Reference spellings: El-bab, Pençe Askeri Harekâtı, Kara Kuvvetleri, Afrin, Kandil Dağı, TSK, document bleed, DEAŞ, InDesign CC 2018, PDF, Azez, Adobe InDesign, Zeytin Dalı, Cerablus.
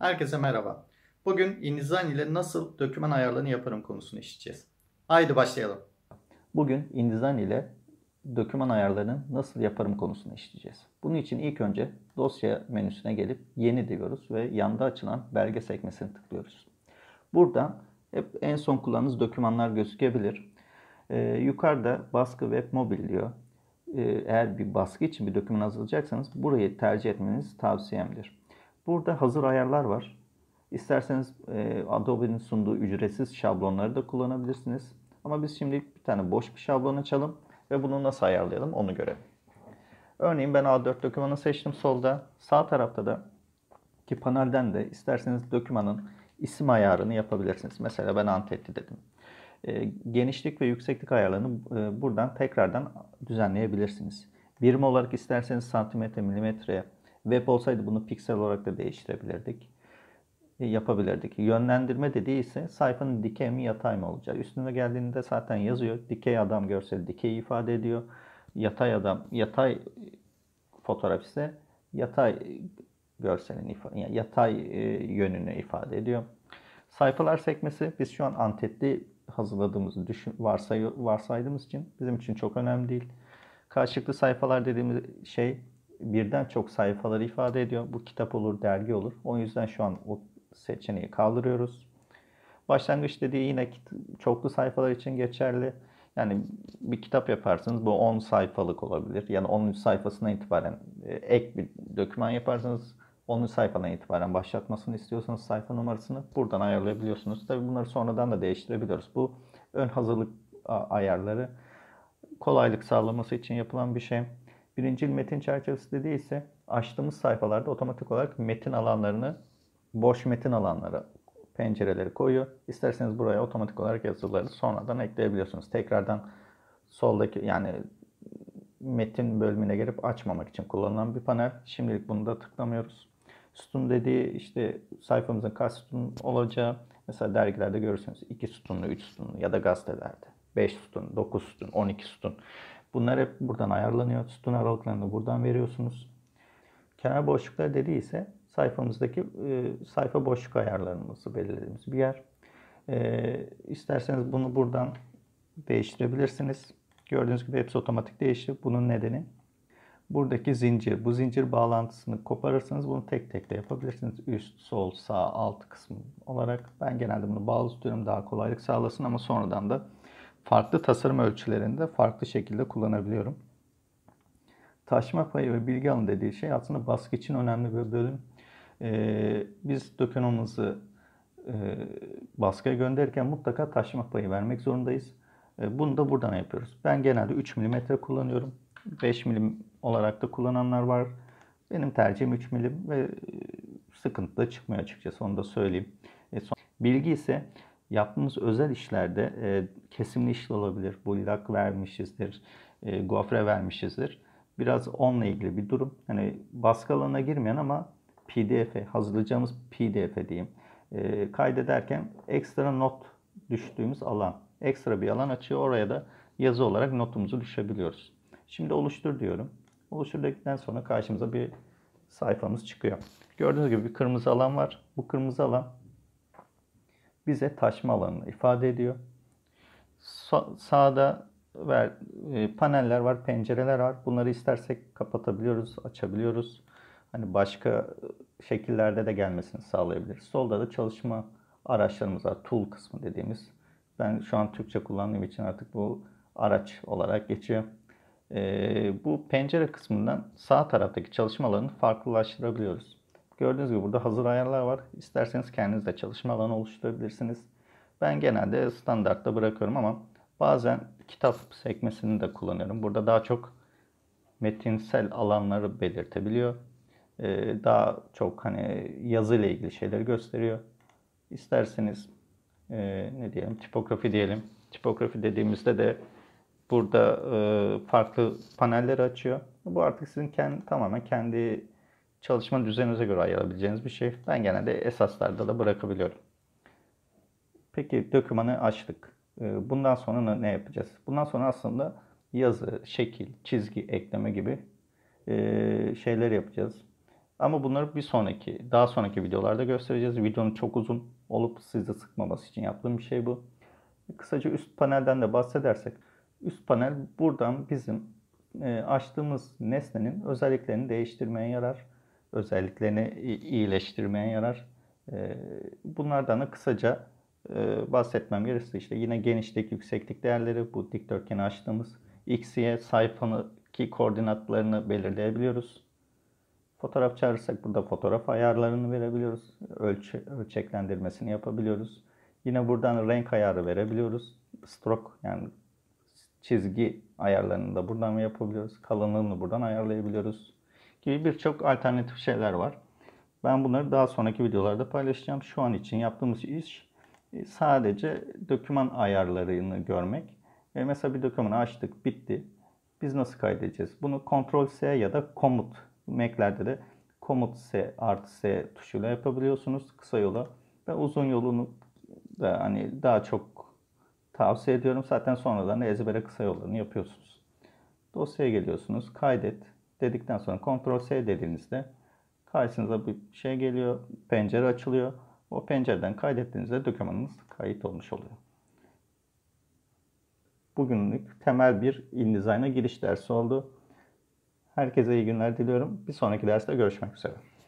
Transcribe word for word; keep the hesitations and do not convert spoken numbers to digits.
Herkese merhaba. Bugün InDesign ile nasıl döküman ayarlarını yaparım konusunu işleyeceğiz. Haydi başlayalım. Bugün InDesign ile döküman ayarlarını nasıl yaparım konusunu işleyeceğiz. Bunun için ilk önce dosya menüsüne gelip yeni diyoruz ve yanda açılan belge sekmesini tıklıyoruz. Burada hep en son kullandığınız dokümanlar gözükebilir. Ee, yukarıda baskı web mobil diyor. Ee, eğer bir baskı için bir doküman hazırlayacaksanız burayı tercih etmeniz tavsiyemdir. Burada hazır ayarlar var. İsterseniz e, Adobe'nin sunduğu ücretsiz şablonları da kullanabilirsiniz. Ama biz şimdi bir tane boş bir şablon açalım ve bunu nasıl ayarlayalım onu görelim. Örneğin ben A dört dokümanı seçtim solda. Sağ tarafta da ki panelden de isterseniz dokümanın isim ayarını yapabilirsiniz. Mesela ben Antetti dedim. E, genişlik ve yükseklik ayarlarını e, buradan tekrardan düzenleyebilirsiniz. Birim olarak isterseniz santimetre, milimetre. Web olsaydı bunu piksel olarak da değiştirebilirdik. E, yapabilirdik. Yönlendirme dediği ise sayfanın dikey mi yatay mı olacak. Üstüne geldiğinde zaten yazıyor. Dikey adam görseli dikeyi ifade ediyor. Yatay adam, yatay fotoğraf ise yatay görselini ifade, yani yatay e, yönünü ifade ediyor. Sayfalar sekmesi biz şu an antetli hazırladığımızı düşün, varsay, varsaydığımız için bizim için çok önemli değil. Karşılıklı sayfalar dediğimiz şey birden çok sayfaları ifade ediyor. Bu kitap olur, dergi olur. O yüzden şu an o seçeneği kaldırıyoruz. Başlangıç dediği yine çoklu sayfalar için geçerli. Yani bir kitap yaparsınız bu on sayfalık olabilir. Yani onuncu sayfasına itibaren ek bir doküman yaparsanız onuncu sayfadan itibaren başlatmasını istiyorsanız sayfa numarasını buradan ayarlayabiliyorsunuz. Tabii bunları sonradan da değiştirebiliyoruz. Bu ön hazırlık ayarları kolaylık sağlaması için yapılan bir şey. Birincil metin çerçevesi dediği ise açtığımız sayfalarda otomatik olarak metin alanlarını, boş metin alanları, pencereleri koyuyor. İsterseniz buraya otomatik olarak yazıları sonradan ekleyebiliyorsunuz. Tekrardan soldaki yani metin bölümüne gelip açmamak için kullanılan bir panel. Şimdilik bunu da tıklamıyoruz. Sütun dediği işte sayfamızın kaç sütun olacağı. Mesela dergilerde görürsünüz iki sütunlu, üç sütunlu ya da gazetelerde beş sütun, dokuz sütun, on iki sütun. Bunlar hep buradan ayarlanıyor. Sütun aralıklarını buradan veriyorsunuz. Kenar boşlukları dediği ise sayfamızdaki e, sayfa boşluk ayarlarımızı belirlediğimiz bir yer. E, isterseniz bunu buradan değiştirebilirsiniz. Gördüğünüz gibi hepsi otomatik değişti. Bunun nedeni buradaki zincir. Bu zincir bağlantısını koparırsanız bunu tek tek de yapabilirsiniz. Üst, sol, sağ, alt kısmı olarak. Ben genelde bunu bağlı tutuyorum. Daha kolaylık sağlasın ama sonradan da farklı tasarım ölçülerinde farklı şekilde kullanabiliyorum. Taşma payı ve bilgi alın dediği şey aslında baskı için önemli bir bölüm. Ee, biz dokümanımızı e, baskıya gönderirken mutlaka taşma payı vermek zorundayız. E, bunu da buradan yapıyoruz. Ben genelde üç milimetre kullanıyorum. beş milimetre olarak da kullananlar var. Benim tercihim üç milimetre ve sıkıntı da çıkmıyor açıkçası. Onu da söyleyeyim. E, son... Bilgi ise yaptığımız özel işlerde e, kesimli işli olabilir. Bullak vermişizdir, e, gofre vermişizdir. Biraz onunla ilgili bir durum. Hani baskı alanına girmeyen ama P D F'e, hazırlayacağımız P D F'e diyeyim. E, kaydederken ekstra not düştüğümüz alan, ekstra bir alan açıyor. Oraya da yazı olarak notumuzu düşebiliyoruz. Şimdi oluştur diyorum. Oluştur dedikten sonra karşımıza bir sayfamız çıkıyor. Gördüğünüz gibi bir kırmızı alan var. Bu kırmızı alan bize taşma alanını ifade ediyor. Sa- sağda ver, e, paneller var, pencereler var. Bunları istersek kapatabiliyoruz, açabiliyoruz. Hani başka şekillerde de gelmesini sağlayabiliriz. Solda da çalışma araçlarımız var. Tool kısmı dediğimiz. Ben şu an Türkçe kullandığım için artık bu araç olarak geçiyor. E, bu pencere kısmından sağ taraftaki çalışma alanını farklılaştırabiliyoruz. Gördüğünüz gibi burada hazır ayarlar var. İsterseniz kendiniz de çalışma alanı oluşturabilirsiniz. Ben genelde standartta bırakıyorum ama bazen kitap sekmesini de kullanıyorum. Burada daha çok metinsel alanları belirtebiliyor. Ee, daha çok hani yazı ile ilgili şeyleri gösteriyor. İsterseniz e, ne diyelim tipografi diyelim. Tipografi dediğimizde de burada e, farklı panelleri açıyor. Bu artık sizin kendi, tamamen kendi çalışma düzeninize göre ayırabileceğiniz bir şey. Ben genelde esaslarda da bırakabiliyorum. Peki dokümanı açtık. Bundan sonra ne yapacağız? Bundan sonra aslında yazı, şekil, çizgi ekleme gibi şeyler yapacağız. Ama bunları bir sonraki, daha sonraki videolarda göstereceğiz. Videonun çok uzun olup sizi sıkmaması için yaptığım bir şey bu. Kısaca üst panelden de bahsedersek, üst panel buradan bizim açtığımız nesnenin özelliklerini değiştirmeye yarar. Özelliklerini iyileştirmeye yarar. Bunlardan da kısaca bahsetmem gerekirse işte yine genişlik, yükseklik değerleri, bu dikdörtgeni açtığımız x, y sayfadaki koordinatlarını belirleyebiliyoruz. Fotoğraf çağırırsak burada fotoğraf ayarlarını verebiliyoruz. Ölçü, ölçeklendirmesini yapabiliyoruz. Yine buradan renk ayarı verebiliyoruz. Stroke yani çizgi ayarlarını da buradan yapabiliyoruz. Kalınlığını buradan ayarlayabiliyoruz gibi birçok alternatif şeyler var. Ben bunları daha sonraki videolarda paylaşacağım. Şu an için yaptığımız iş sadece doküman ayarlarını görmek. E mesela bir dokümanı açtık, bitti. Biz nasıl kaydedeceğiz? Bunu kontrol S ya da komut Mac'lerde de komut S artı S tuşuyla yapabiliyorsunuz kısa yola. Ve uzun yolunu da hani daha çok tavsiye ediyorum. Zaten sonradan ezbere kısa yollarını yapıyorsunuz. Dosyaya geliyorsunuz, kaydet dedikten sonra kontrol S dediğinizde karşınıza bir şey geliyor, pencere açılıyor. O pencereden kaydettiğinizde dokümanınız kayıt olmuş oluyor. Bugünlük temel bir InDesign'a giriş dersi oldu. Herkese iyi günler diliyorum. Bir sonraki derste görüşmek üzere.